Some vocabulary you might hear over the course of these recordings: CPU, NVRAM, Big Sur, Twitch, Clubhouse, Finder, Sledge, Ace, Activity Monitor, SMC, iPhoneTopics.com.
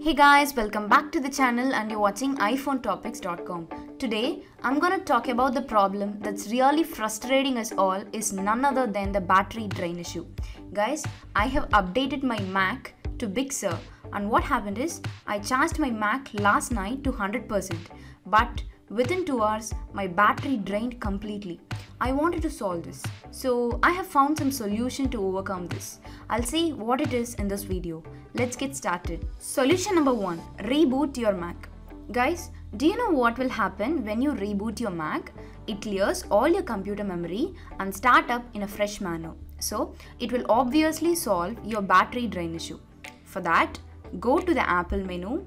Hey guys, welcome back to the channel and you're watching iPhoneTopics.com. Today, I'm gonna talk about the problem that's really frustrating us all is none other than the battery drain issue. Guys, I have updated my Mac to Big Sur and what happened is I charged my Mac last night to 100%, but within 2 hours my battery drained completely. I wanted to solve this, so I have found some solution to overcome this. I'll see what it is in this video. Let's get started. Solution number 1. Reboot your Mac. Guys, do you know what will happen when you reboot your Mac? It clears all your computer memory and start up in a fresh manner. So, it will obviously solve your battery drain issue. For that, go to the Apple menu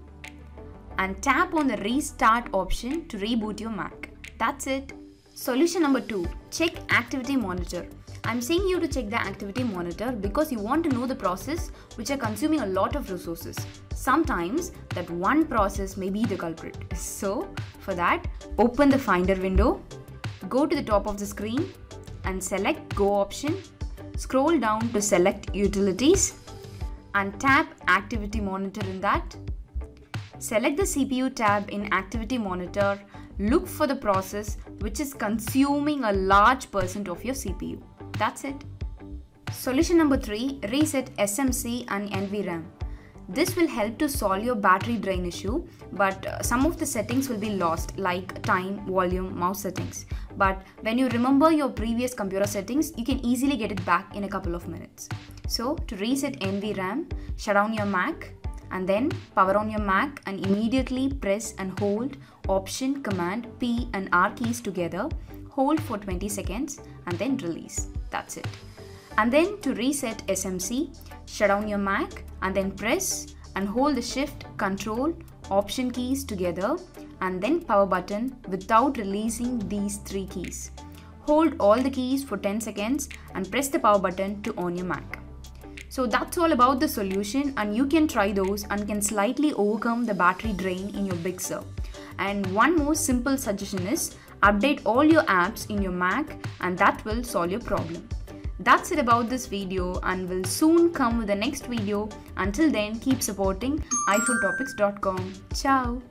and tap on the Restart option to reboot your Mac. That's it. Solution number 2. Check Activity Monitor. I'm saying you to check the Activity Monitor because you want to know the process which are consuming a lot of resources. Sometimes that one process may be the culprit. So for that, open the Finder window, go to the top of the screen and select Go option. Scroll down to select Utilities and tap Activity Monitor in that. Select the CPU tab in Activity Monitor. Look for the process which is consuming a large percent of your CPU. That's it. Solution number 3. Reset SMC and NVRAM. This will help to solve your battery drain issue, but some of the settings will be lost like time, volume, mouse settings. But when you remember your previous computer settings, you can easily get it back in a couple of minutes. So to reset NVRAM, shut down your Mac and then power on your Mac and immediately press and hold Option, Command, P and R keys together, hold for 20 seconds and then release. That's it. And then to reset SMC, shut down your Mac and then press and hold the Shift, Control, Option keys together and then power button without releasing these 3 keys. Hold all the keys for 10 seconds and press the power button to on your Mac. So that's all about the solution and you can try those and can slightly overcome the battery drain in your Big Sur. And one more simple suggestion is update all your apps in your Mac and that will solve your problem. That's it about this video and will soon come with the next video. Until then, keep supporting iPhoneTopics.com. Ciao!